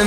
In